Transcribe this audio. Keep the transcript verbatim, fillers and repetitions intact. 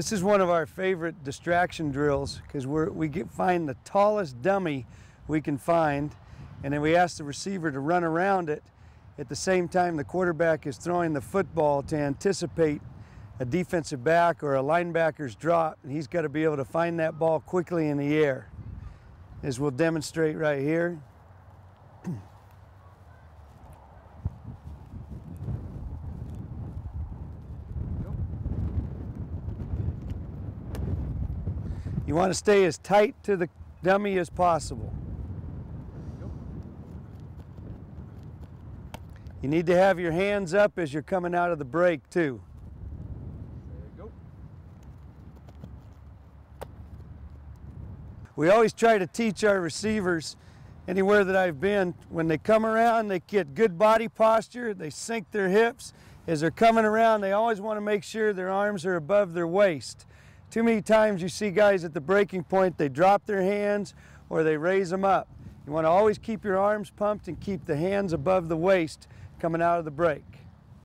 This is one of our favorite distraction drills because we get, find the tallest dummy we can find, and then we ask the receiver to run around it at the same time the quarterback is throwing the football to anticipate a defensive back or a linebacker's drop, and he's got to be able to find that ball quickly in the air, as we'll demonstrate right here. You want to stay as tight to the dummy as possible. You need to have your hands up as you're coming out of the break too. We always try to teach our receivers, anywhere that I've been, when they come around, they get good body posture, they sink their hips. As they're coming around, they always want to make sure their arms are above their waist. Too many times you see guys at the breaking point, they drop their hands or they raise them up. You want to always keep your arms pumped and keep the hands above the waist coming out of the break.